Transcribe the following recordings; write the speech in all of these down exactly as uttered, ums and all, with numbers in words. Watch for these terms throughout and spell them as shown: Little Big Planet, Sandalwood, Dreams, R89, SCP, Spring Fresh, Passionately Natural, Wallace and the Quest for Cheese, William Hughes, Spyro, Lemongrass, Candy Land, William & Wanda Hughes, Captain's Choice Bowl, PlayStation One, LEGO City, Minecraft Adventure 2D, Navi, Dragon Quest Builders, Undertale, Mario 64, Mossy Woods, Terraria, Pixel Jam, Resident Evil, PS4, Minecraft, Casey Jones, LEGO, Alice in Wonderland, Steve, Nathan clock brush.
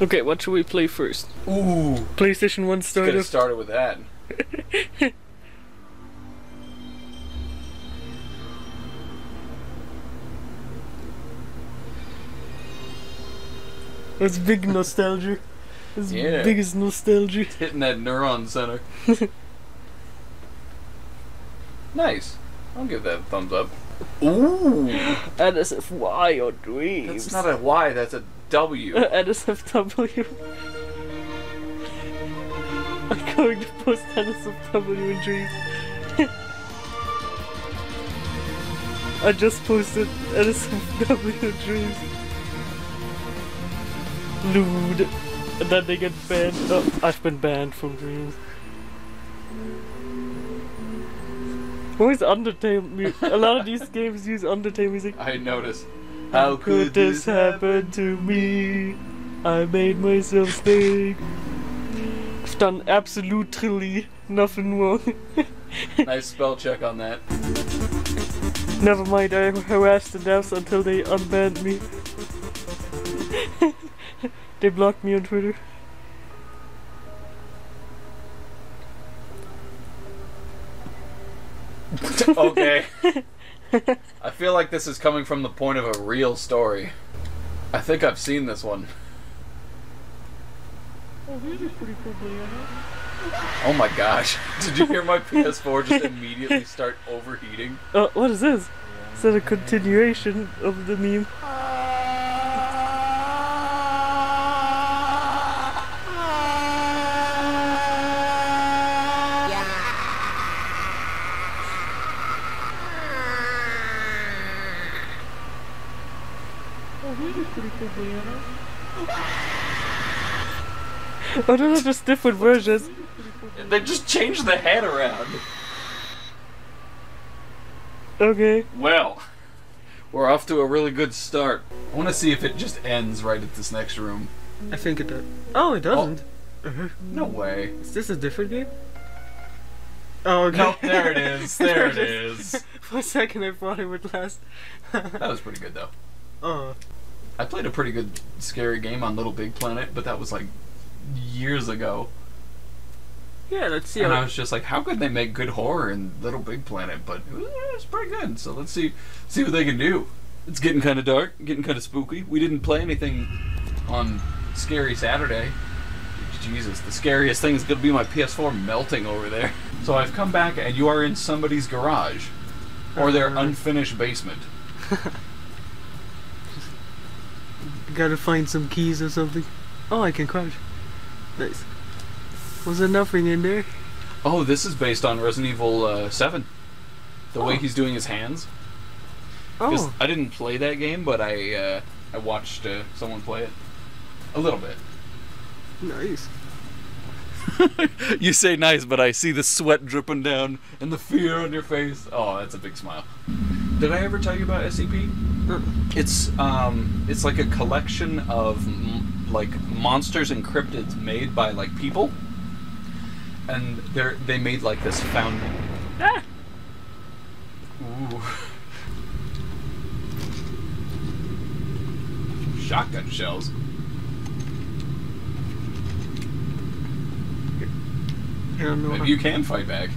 Okay, what should we play first? Ooh, PlayStation One started. Could have started with that. That's big nostalgia. That's yeah. biggest nostalgia. It's hitting that neuron center. Nice. I'll give that a thumbs up. Ooh. N S F Y or Dreams. That's not a Y. That's a W. Uh, N S F W. I'm going to post N S F W in Dreams. I just posted N S F W in Dreams. Lewd. And then they get banned. Oh, I've been banned from Dreams. Where's Undertale music? A lot of these games use Undertale music. I noticed. How could this happen to me? I made myself sick. I've done absolutely nothing wrong. Nice spell check on that. Never mind, I harassed the devs until they unbanned me. They blocked me on Twitter. Okay. I feel like this is coming from the point of a real story. I think I've seen this one. Oh, these are pretty cool, huh? Oh my gosh. Did you hear my P S four just immediately start overheating? Oh, uh, what is this? Is that a continuation of the meme? Oh, those are just different versions. They just changed the head around. Okay. Well, we're off to a really good start. I want to see if it just ends right at this next room. I think it does. Oh, it doesn't. Oh. No way. Is this a different game? Oh, okay. Nope, there it is. There it is. For a second, I thought it would last. That was pretty good, though. Oh. I played a pretty good scary game on Little Big Planet, but that was like years ago. Yeah, let's see. And I was just like, how could they make good horror in Little Big Planet? But it was, it was pretty good. So let's see, see what they can do. It's getting kind of dark, getting kind of spooky. We didn't play anything on Scary Saturday. Jesus, the scariest thing is gonna be my P S four melting over there. So I've come back, and you are in somebody's garage, or their unfinished basement. Gotta find some keys or something. Oh, I can crouch. Nice. Was there nothing in there? Oh, this is based on Resident Evil uh, seven. The oh. way he's doing his hands. Oh. I didn't play that game, but I uh, I watched uh, someone play it. A little bit. Nice. You say nice, but I see the sweat dripping down and the fear on your face. Oh, that's a big smile. Did I ever tell you about S C P? It's um, it's like a collection of m like monsters and cryptids made by like people, and they they made like this found. Ah! Ooh. Shotgun shells. I don't know. Maybe you can fight back.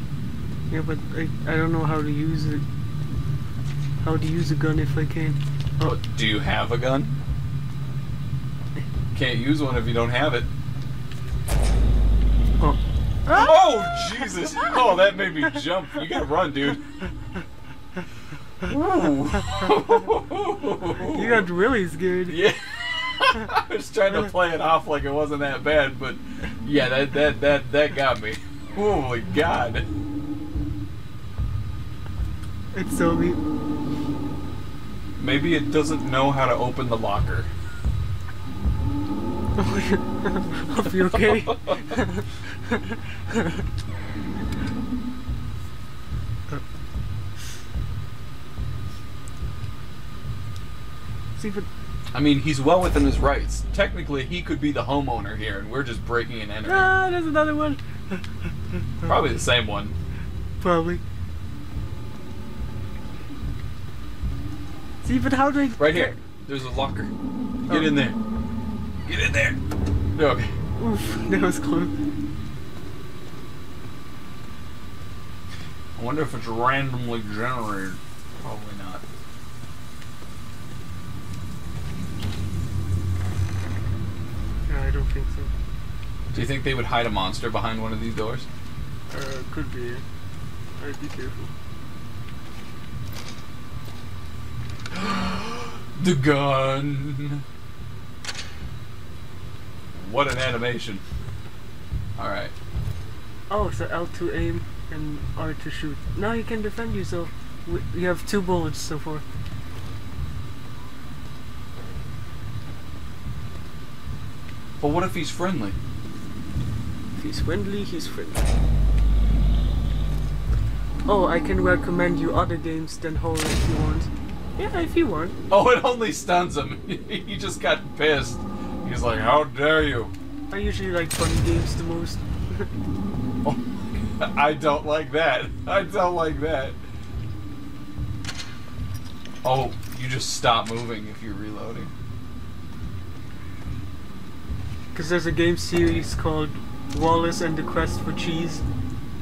Yeah, but I I don't know how to use it. How to use a gun if I can. Oh. Oh, do you have a gun? Can't use one if you don't have it. Oh, oh Jesus! Oh, that made me jump. You gotta run, dude. You got really scared. Yeah. I was trying to play it off like it wasn't that bad, but yeah, that that that that got me. Holy God! It's so neat. Maybe it doesn't know how to open the locker. Are you okay? I mean, he's well within his rights. Technically, he could be the homeowner here, and we're just breaking and entering. Ah, there's another one. Probably the same one. Probably. See, but how do I... Right here. There's a locker. Get oh. in there. Get in there. Look. Oof, that was close. I wonder if it's randomly generated. Probably not. No, I don't think so. Do you think they would hide a monster behind one of these doors? Uh, could be. I'd be careful. The gun! What an animation. Alright. Oh, so L to aim and R to shoot. Now you can defend yourself. You have two bullets so far. But what if he's friendly? If he's friendly, he's friendly. Oh, I can recommend you other games than horror if you want. Yeah, if you want. Oh, it only stuns him. He just got pissed. He's like, how dare you? I usually like funny games the most. Oh, I don't like that. I don't like that. Oh, you just stop moving if you're reloading. Because there's a game series called Wallace and the Quest for Cheese.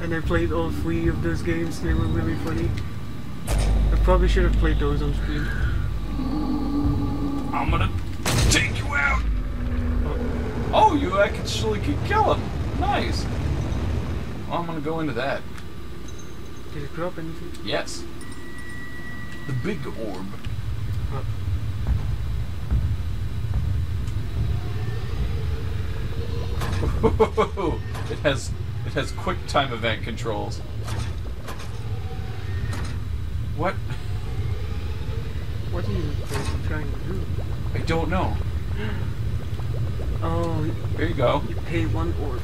And I played all three of those games. They were really funny. I probably should have played those on stream. I'm gonna take you out! Oh, oh you actually could kill him! Nice! Well, I'm gonna go into that. Did it drop anything? Yes. The big orb. Huh. It has it has quick time event controls. What? What are you trying to do? I don't know. Oh, there you go. You pay one orb.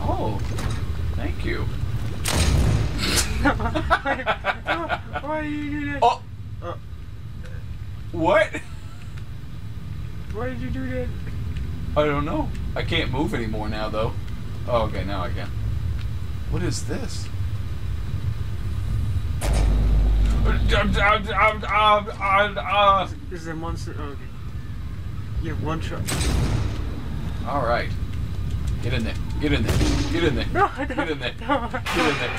Oh, thank you. Why, why are you doing that? Oh. Oh. What? Why did you do that? I don't know. I can't move anymore now, though. Oh, okay, now I can. What is this? This is a monster. Okay. You have one shot. All right. Get in there. Get in there. Get in there. No, no, Get in there. No. Get in there.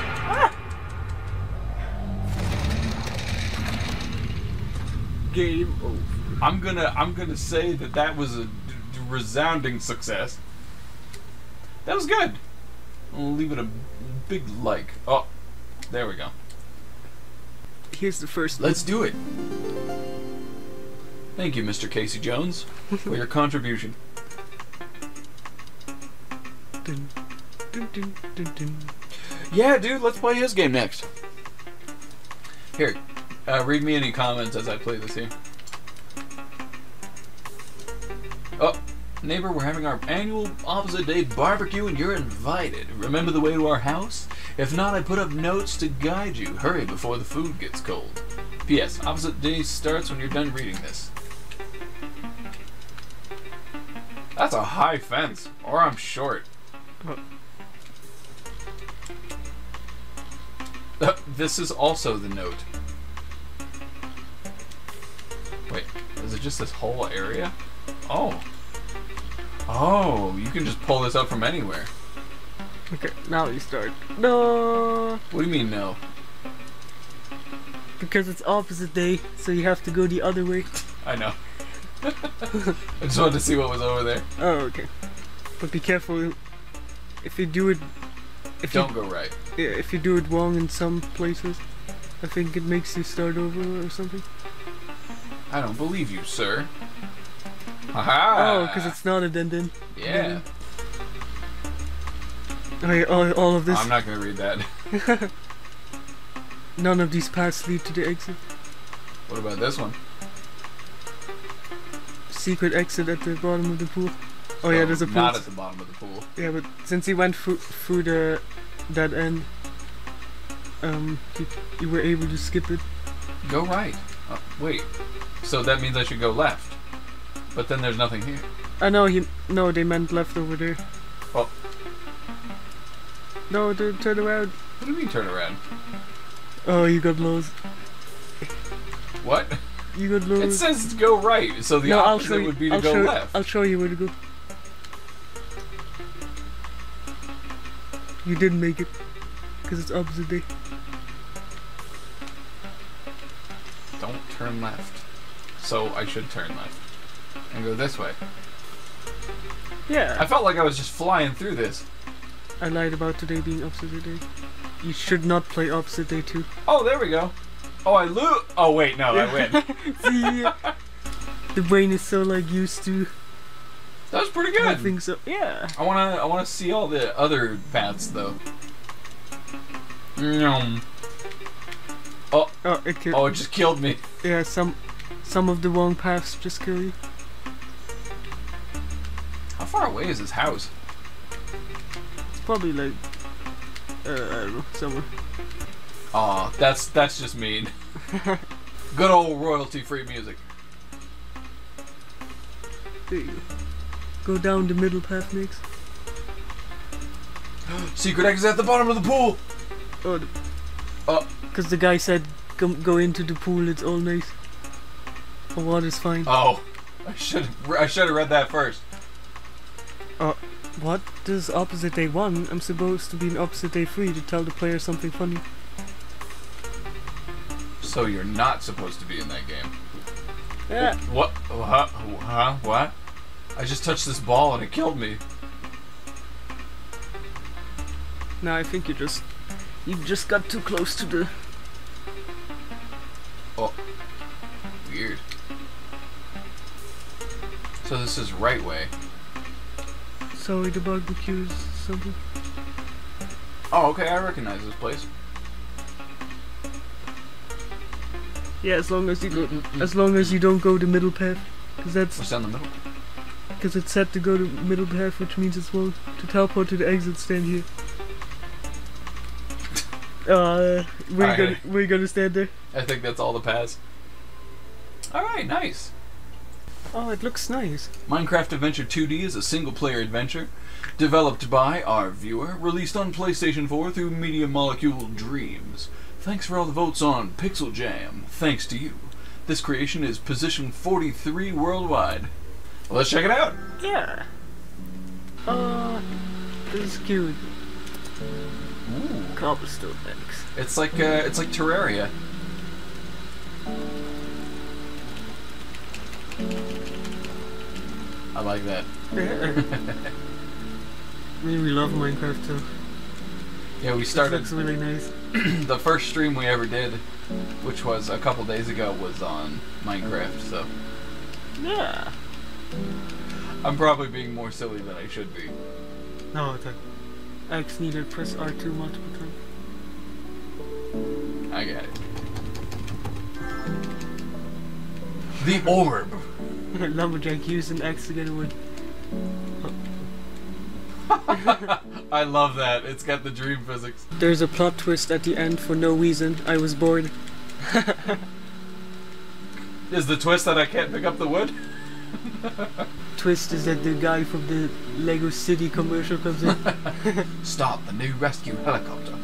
Game over. I'm gonna I'm gonna say that that was a d d resounding success. That was good. I'll leave it a big like. Oh, there we go. Here's the first. Let's do it. Thank you, Mister Casey Jones, for your contribution. Dun, dun, dun, dun, dun. Yeah, dude, let's play his game next. Here. Uh, read me any comments as I play this here. Oh, neighbor, we're having our annual opposite day barbecue and you're invited. Remember the way to our house? If not, I put up notes to guide you. Hurry before the food gets cold. P S. Opposite day starts when you're done reading this. That's a high fence, or I'm short. Huh. Uh, this is also the note. Wait, is it just this whole area? Oh. Oh, you can just pull this up from anywhere. Okay, now you start. No! What do you mean, no? Because it's opposite day, so you have to go the other way. I know. I just wanted to see what was over there. Oh, okay. But be careful. If you do it... If Don't you, go right. Yeah, if you do it wrong in some places, I think it makes you start over or something. I don't believe you, sir. Aha! Oh, because it's not a dindin. Yeah. Wait, all, all of this. I'm not gonna read that. None of these paths lead to the exit. What about this one? Secret exit at the bottom of the pool. Oh so yeah, there's a pool. Not at the bottom of the pool. Yeah, but since he went through through the that end, um, you, you were able to skip it. Go right. Oh, wait, so that means I should go left, but then there's nothing here. I know he. No, they meant left over there. Oh. No, dude, turn around. What do you mean turn around? Oh, you got lost. What? you go left. It says to go right, so the no, opposite would be to I'll go show, left. I'll show you where to go. You didn't make it, because it's opposite day. Don't turn left. So I should turn left. And go this way. Yeah. I felt like I was just flying through this. I lied about today being opposite day. You should not play opposite day too. Oh, there we go. Oh, I lose. Oh, wait, no, I win. See, the brain is so like used to. That was pretty good. I think so. Yeah. I wanna, I wanna see all the other paths though. Mm. Oh. Oh, it killed. Oh, it just killed me. Yeah, some, some of the wrong paths just kill you. How far away is this house? It's probably like, uh, I don't know, somewhere. Aw, oh, that's that's just mean. Good old royalty-free music. There you go. Go down the middle path, Nix. Secret exit at the bottom of the pool. Oh, the, uh, cause the guy said go, go into the pool. It's all nice. The water's fine. Oh, I should I should have read that first. Uh, what does opposite day one? I'm supposed to be in opposite day three to tell the player something funny. So you're not supposed to be in that game. Yeah. What? Oh, huh? Oh, huh? What? I just touched this ball and it killed me. No, I think you just you just got too close to the. Oh. Weird. So this is right way. Sorry, the barbecue is something. Oh, okay. I recognize this place. Yeah, as long as you go, as long as you don't go the middle path, because that's. What's down the middle? Because it's set to go to middle path, which means it's wrong. To teleport to the exit, stand here. Uh, we're right. gonna we're gonna stand there. I think that's all the paths. All right, nice. Oh, it looks nice. Minecraft Adventure two D is a single-player adventure developed by our viewer, released on PlayStation four through Media Molecule Dreams. Thanks for all the votes on Pixel Jam. Thanks to you. This creation is position forty-three worldwide. Well, let's check it out. Yeah. Uh, this is cute. Ooh. Cobblestone eggs. It's like uh, it's like Terraria. I like that. Yeah. I mean, we love Minecraft too. Yeah, we started. This looks really nice. The first stream we ever did, which was a couple days ago, was on Minecraft, so. Yeah. I'm probably being more silly than I should be. No, it's okay. X needed press R two multiple times. I got it. The orb! Lumberjack used an X to get away. I love that. It's got the dream physics. There's a plot twist at the end for no reason. I was bored. Is the twist that I can't pick up the wood? Twist is that the guy from the LEGO City commercial comes in. Start the new rescue helicopter.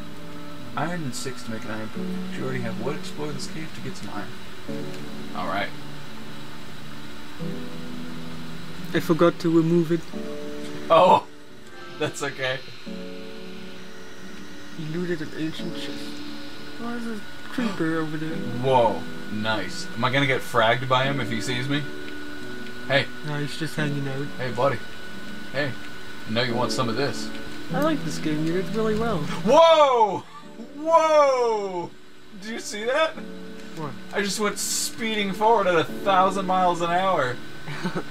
Iron and six to make an iron boot. If you already have wood, explore this cave to get some iron. Alright. I forgot to remove it. Oh! That's okay. He looted an ancient chest. Oh, there's a creeper over there. Whoa, nice. Am I gonna get fragged by him if he sees me? Hey. No, he's just hanging out. Hey, buddy. Hey, I know you want some of this. I like this game, you did really well. Whoa! Whoa! Did you see that? What? I just went speeding forward at a thousand miles an hour. I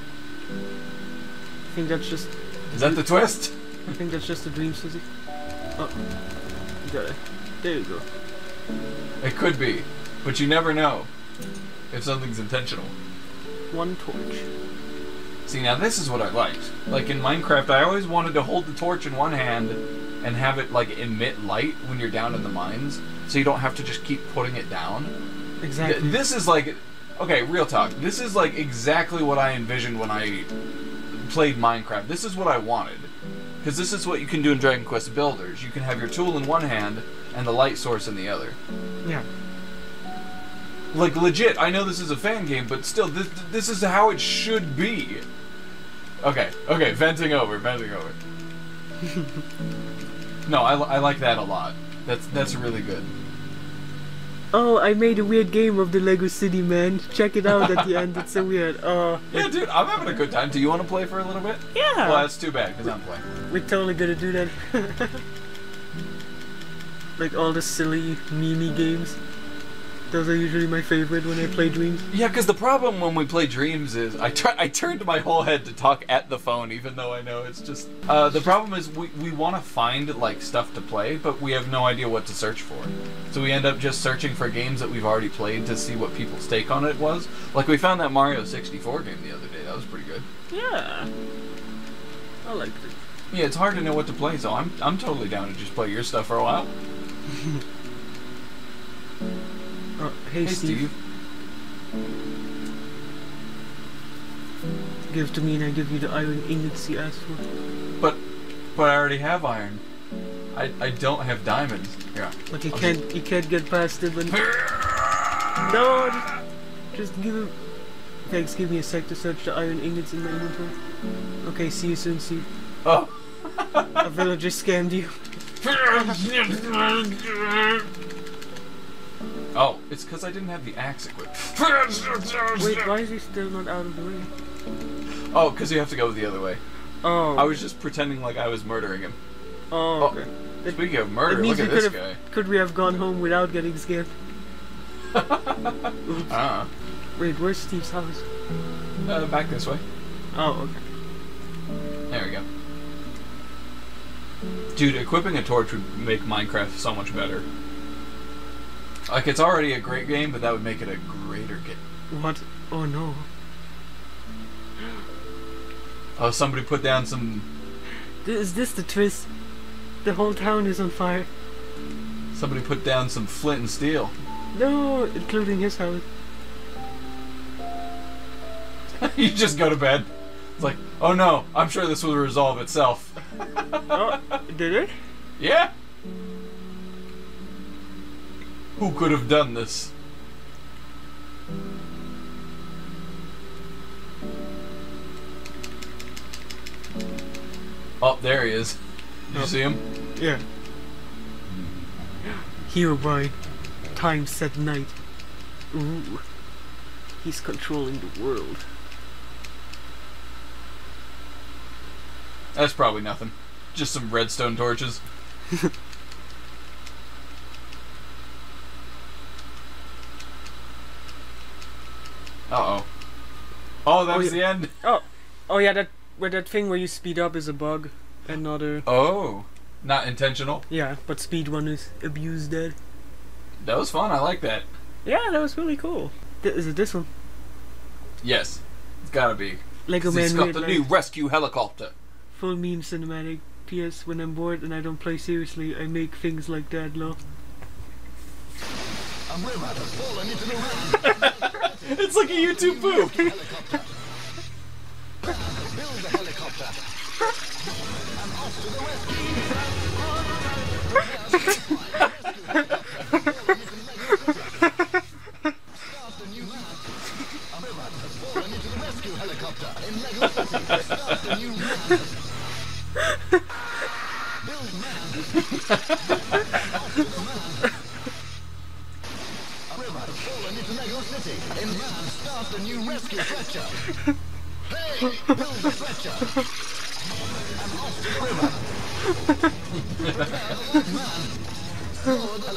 think that's just. Is that the twist? I think that's just a dream, Susie. Oh, you got it. There you go. It could be, but you never know if something's intentional. One torch. See, now this is what I liked. Like in Minecraft, I always wanted to hold the torch in one hand and have it like emit light when you're down in the mines, so you don't have to just keep putting it down. Exactly. Th this is like, okay, real talk. This is like exactly what I envisioned when I played Minecraft. This is what I wanted. Because this is what you can do in Dragon Quest Builders. You can have your tool in one hand and the light source in the other. Yeah. Like, legit, I know this is a fan game, but still, this, this is how it should be. Okay, okay, venting over, venting over. No, I, I like that a lot. That's, that's really good. Oh, I made a weird game of the LEGO City, man. Check it out at the end, it's so weird. Uh, yeah, dude, I'm having a good time. Do you want to play for a little bit? Yeah! Well, that's too bad, because I'm playing. We're totally gonna do that. Like all the silly, meme-y games. Those are usually my favorite when I play Dreams. Yeah, because the problem when we play Dreams is I try, I turned my whole head to talk at the phone, even though I know it's just... Uh, the problem is we, we want to find, like, stuff to play, but we have no idea what to search for. So we end up just searching for games that we've already played to see what people's take on it was. Like, we found that Mario sixty-four game the other day. That was pretty good. Yeah. I liked it. Yeah, it's hard to know what to play, so I'm, I'm totally down to just play your stuff for a while. Oh, hey, hey Steve. Steve. Give to me and I give you the iron ingots you asked for. But, but I already have iron. I, I don't have diamonds. Yeah. But you I'll can't just... you can't get past it. But... no, just, just give him. Thanks. Give me a sec to search the iron ingots in my inventory. Okay. See you soon, Steve. Oh. A villager scammed you. Oh, it's because I didn't have the axe equipped. Wait, why is he still not out of the way? Oh, because you have to go the other way. Oh. I was just pretending like I was murdering him. Oh, okay. Oh, speaking of murder, look at this have, guy. Could we have gone home without getting scared? uh-huh. Wait, where's Steve's house? Uh, back this way. Oh, okay. There we go. Dude, equipping a torch would make Minecraft so much better. Like, it's already a great game, but that would make it a greater game. What? Oh, no. Oh, somebody put down some... Is this the twist? The whole town is on fire. Somebody put down some flint and steel. No, including his house. You just go to bed. It's like, oh no, I'm sure this will resolve itself. Oh, did it? Yeah. Who could have done this? Oh, there he is. Did oh. you see him? Yeah. Hero by Time Set Night. Ooh. He's controlling the world. That's probably nothing. Just some redstone torches. Uh oh. Oh, that oh, was yeah. the end. Oh, oh yeah, that where that thing where you speed up is a bug, and not a. Oh, not intentional. Yeah, but speedrunners abuse that. That was fun. I like that. Yeah, that was really cool. Th is it this one? Yes, it's gotta be. Lego Man. He's got the new rescue helicopter. Full meme cinematic. P S When I'm bored and I don't play seriously, I make things like that. Lol. I'm real out of ball. I need to know. It's like a YouTube poop. The new rescue stretcher. Hey, build the stretcher. I'm off to the river. Now, man,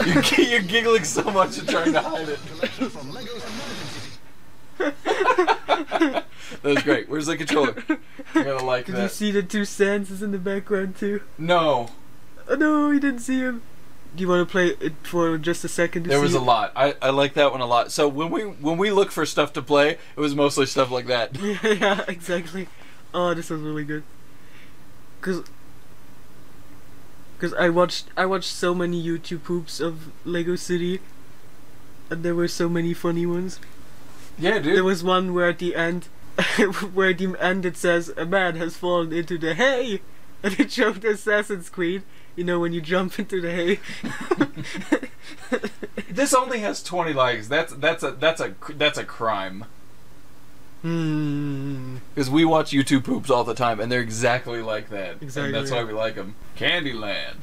helicopter. You're giggling so much and trying to hide it. That was great. Where's the controller? You're gonna like Did that. Did you see the two Sanses in the background too? No. Oh, no, he didn't see him. Do you want to play it for just a second? To there see was it? a lot. I, I like that one a lot. So when we when we look for stuff to play, it was mostly stuff like that. Yeah, yeah, exactly. Oh, this was really good. Cause, cause I watched I watched so many YouTube poops of LEGO City, and there were so many funny ones. Yeah, dude. There was one where at the end, where at the end it says a man has fallen into the hay, and it showed Assassin's Creed. you know, when you jump into the hay. This only has twenty likes. That's that's a that's a that's a crime. Hmm. Because we watch YouTube poops all the time, and they're exactly like that. Exactly. And that's why we like them. Candyland.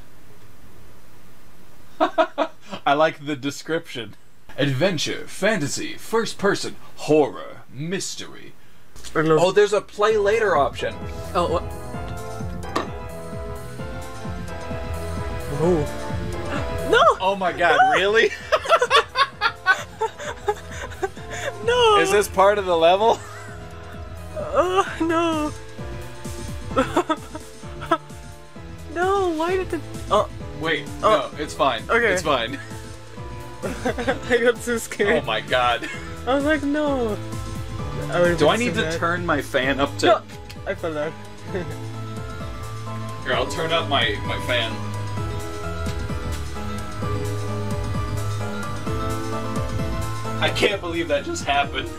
I like the description. Adventure, fantasy, first person, horror, mystery. Oh, there's a play later option. Oh, what? Oh. No! Oh my god, no! Really? No! Is this part of the level? Oh, uh, no. No, why did the... Oh. Wait, oh. No, it's fine. Okay. It's fine. I got so scared. Oh my god. I was like, no. I Do I need to that. turn my fan up to... No. I fell down. Here, I'll turn up my, my fan. I can't believe that just happened.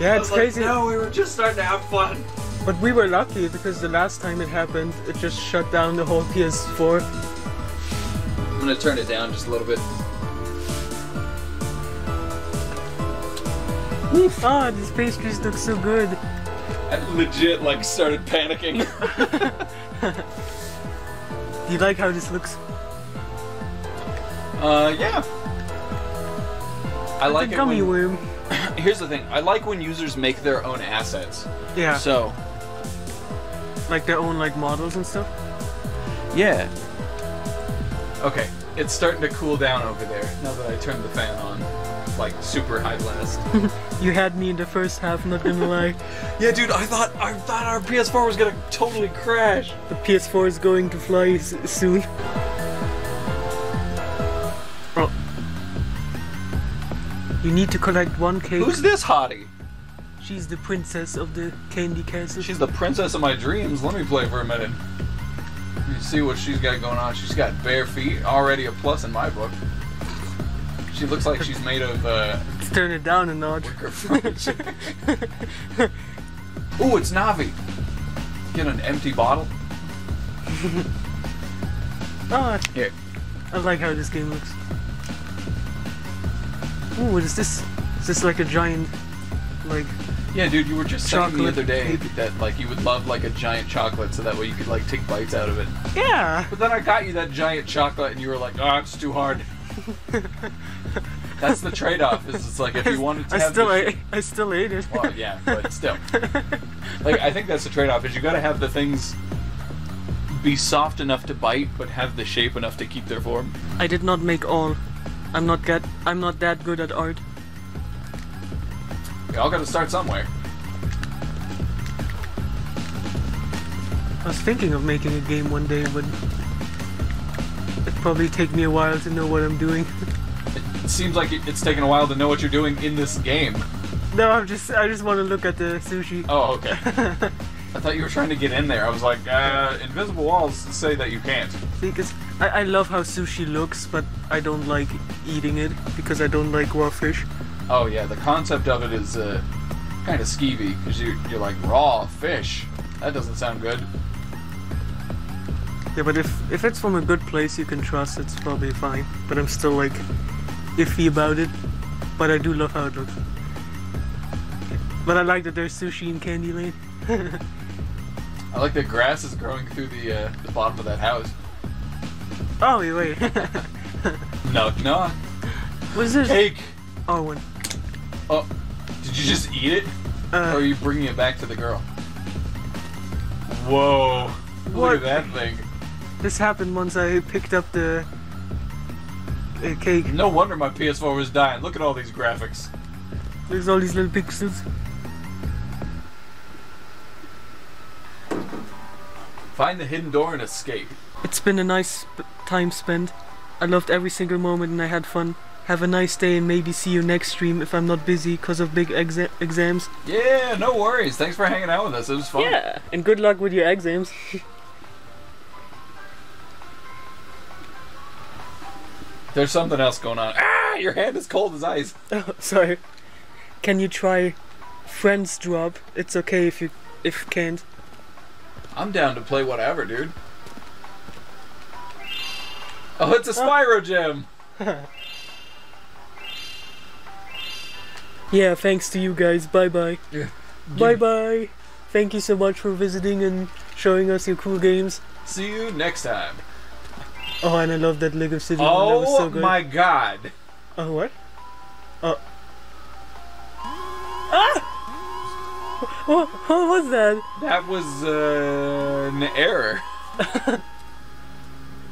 Yeah, it's crazy. Like, no, we were just starting to have fun. But we were lucky because the last time it happened, it just shut down the whole P S four. I'm gonna turn it down just a little bit. Oof. Ah, these pastries look so good. I legit like started panicking. Do you like how this looks? Uh, yeah. I it's like a gummy it when, worm. Here's the thing. I like when users make their own assets. Yeah. So, like their own like models and stuff. Yeah. Okay, it's starting to cool down over there now that I turned the fan on. Like super high blast. You had me in the first half, not gonna lie. Yeah, dude, I thought I thought our P S four was gonna totally crash. The P S four is going to fly s soon. Oh. You need to collect one cake. Who's this hottie? She's the princess of the candy castle. She's the princess of my dreams. Let me play for a minute. You see what she's got going on. She's got bare feet. Already a plus in my book. She looks like she's made of, uh... Let's turn it down a notch. Ooh, it's Navi! Get an empty bottle. Oh, here. I like how this game looks. Ooh, what is this? Is this like a giant, like... Yeah, dude, you were just saying the other day cake. that, like, you would love, like, a giant chocolate so that way you could, like, take bites out of it. Yeah! But then I got you that giant chocolate and you were like, oh, it's too hard. That's the trade-off. Is it's like if you wanted to I have. Still ate, I still ate it. Well, yeah, but still. Like I think that's the trade-off. Is you got to have the things be soft enough to bite, but have the shape enough to keep their form. I did not make all. I'm not get. I'm not that good at art. Y'all got to start somewhere. I was thinking of making a game one day, but. It'd probably take me a while to know what I'm doing. It seems like it's taking a while to know what you're doing in this game. No, I'm just I just want to look at the sushi. Oh, okay. I thought you were trying to get in there. I was like, uh, invisible walls say that you can't. See, because I, I love how sushi looks, but I don't like eating it because I don't like raw fish. Oh yeah, the concept of it is uh, kind of skeevy because you you're like raw fish. That doesn't sound good. Yeah, but if, if it's from a good place you can trust, it's probably fine. But I'm still, like, iffy about it. But I do love how it looks. But I like that there's sushi in Candyland. I like the grass is growing through the, uh, the bottom of that house. Oh, wait, wait. Knock, knock. What is this? Cake! Oh, one. Oh, did you just eat it? Uh, or are you bringing it back to the girl? Whoa. What? Look at that thing. This happened once I picked up the uh, cake. No wonder my P S four was dying. Look at all these graphics. There's all these little pixels. Find the hidden door and escape. It's been a nice time spent. I loved every single moment and I had fun. Have a nice day and maybe see you next stream if I'm not busy because of big exa exams. Yeah, no worries. Thanks for hanging out with us. It was fun. Yeah, and good luck with your exams. There's something else going on. Ah, your hand is cold as ice. Oh, sorry. Can you try Friends Drop? It's okay if you if can't. I'm down to play whatever, dude. Oh, it's a Spyro gem! Yeah, thanks to you guys. Bye-bye. Yeah. Bye-bye. Thank you so much for visiting and showing us your cool games. See you next time. Oh, and I love that LEGO City. Oh, one. That was so good. My god. Oh, uh, what? Oh. Uh. Ah! What, what was that? That was uh, an error.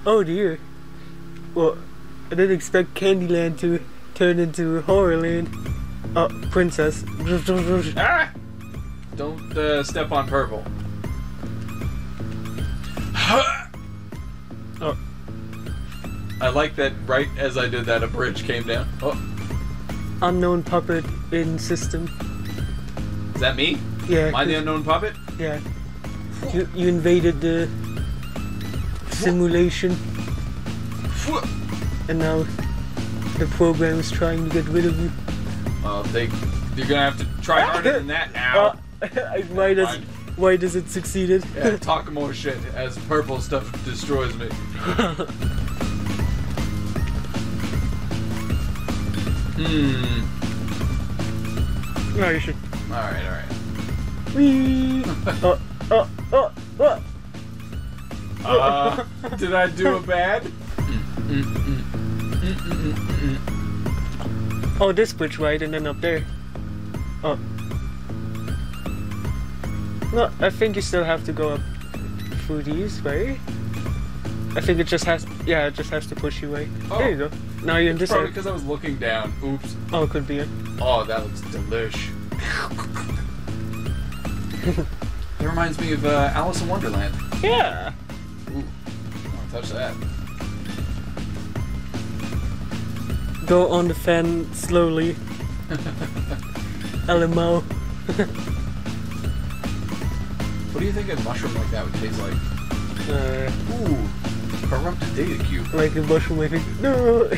Oh dear. Well, I didn't expect Candyland to turn into Horrorland. Oh, princess. Ah! Don't uh, step on purple. Oh. I like that right as I did that, a bridge came down. Oh. Unknown puppet in system. Is that me? Yeah. Am I the unknown puppet? Yeah. You, you invaded the simulation. And now the program is trying to get rid of you. Uh, they, you're gonna have to try harder than that now. Uh, why, does, why does it succeeded? Yeah, talk more shit as purple stuff destroys me. Hmm. No, you should. Alright, alright. Wee! Oh, oh, oh, oh! Uh, did I do a bad? Mm, mm, mm. Mm, mm, mm, mm. Oh, this bridge right, and then up there. Oh. No, I think you still have to go up through these, right? I think it just has, yeah, it just has to push you away. Oh. There you go. Now you're in this probably because I was looking down. Oops. Oh, it could be it. Oh, that looks delish. That reminds me of uh, Alice in Wonderland. Yeah. Ooh, I want to touch that. Go on the fan slowly. L M O. What do you think a mushroom like that would taste like? Uh, Ooh, corrupted data cube. Like a mushroom, I think. No.